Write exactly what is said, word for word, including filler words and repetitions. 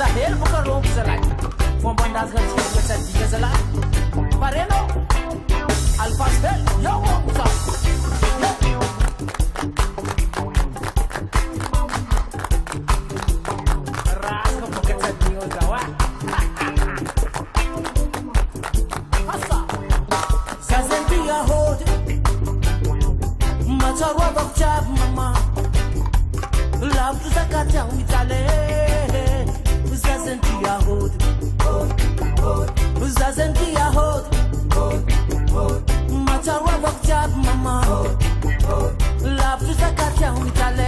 It's a hell of a room, it's a right. From one that's going to be a set, it's a lie. Pareno, Alpha Spell, yo, what's up? Rasco, pocket set, you know, Zawa. What's up? Sazenti, a hood. Much a work of job, mama. Love to Zakata, we tell it. Doesn't be a hood, doesn't be a hood, matter what of job, mama. Love to the cat,